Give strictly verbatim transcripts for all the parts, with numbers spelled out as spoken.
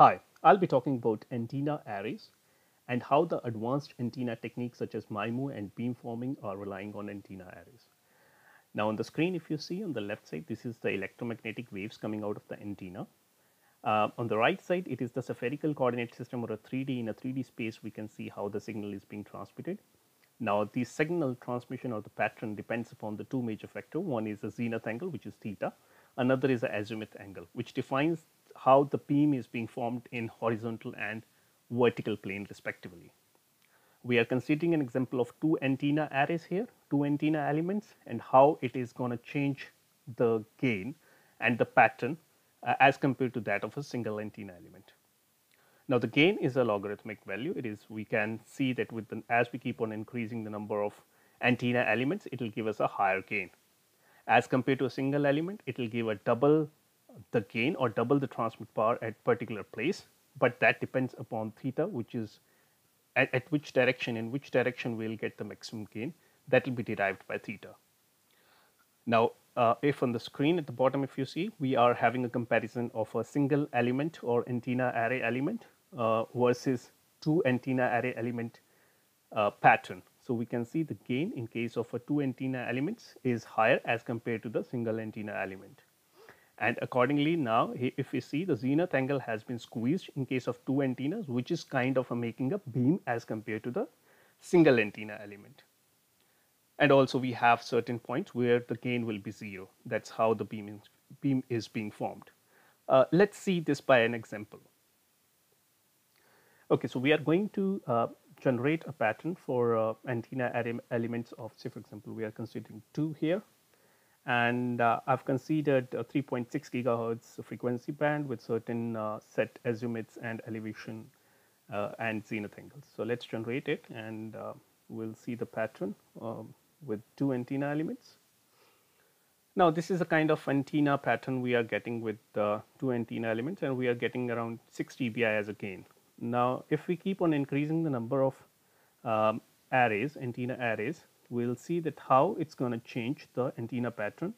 Hi, I'll be talking about antenna arrays and how the advanced antenna techniques such as MIMO and beamforming are relying on antenna arrays. Now on the screen, if you see on the left side, this is the electromagnetic waves coming out of the antenna. Uh, on the right side, it is the spherical coordinate system, or a three D. In a three D space, we can see how the signal is being transmitted. Now the signal transmission or the pattern depends upon the two major factors. One is the zenith angle, which is theta. Another is the azimuth angle, which defines how the beam is being formed in horizontal and vertical plane respectively. We are considering an example of two antenna arrays here, two antenna elements, and how it is going to change the gain and the pattern uh, as compared to that of a single antenna element. Now the gain is a logarithmic value. It is, we can see that with the, as we keep on increasing the number of antenna elements, it will give us a higher gain. As compared to a single element, it will give a double the gain or double the transmit power at particular place, but that depends upon theta, which is at, at which direction, in which direction we will get the maximum gain, that will be derived by theta. Now uh, if on the screen at the bottom, if you see, we are having a comparison of a single element or antenna array element uh, versus two antenna array element uh, pattern. So we can see the gain in case of a two antenna elements is higher as compared to the single antenna element. And accordingly, now if we see, the zenith angle has been squeezed in case of two antennas, which is kind of a making a beam as compared to the single antenna element. And also we have certain points where the gain will be zero. That's how the beam is, beam is being formed. Uh, let's see this by an example. Okay, so we are going to uh, generate a pattern for uh, antenna array elements of, say for example, we are considering two here. And uh, I've considered a three point six gigahertz frequency band with certain uh, set azimuths and elevation uh, and zenith angles. So let's generate it, and uh, we'll see the pattern um, with two antenna elements. Now this is a kind of antenna pattern we are getting with uh, two antenna elements, and we are getting around six dBi as a gain. Now if we keep on increasing the number of um, arrays, antenna arrays, we'll see that how it's going to change the antenna pattern,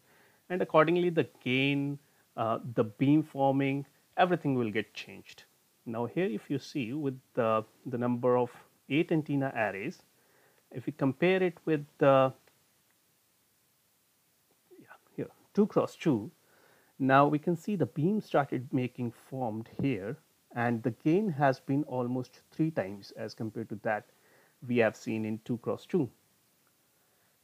and accordingly the gain, uh, the beam forming, everything will get changed. Now here if you see, with the, the number of eight antenna arrays, if we compare it with the yeah, here two cross two, now we can see the beam started making formed here, and the gain has been almost three times as compared to that we have seen in two cross two.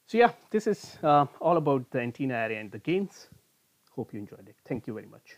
So yeah, this is uh, all about the antenna array and the gains. Hope you enjoyed it. Thank you very much.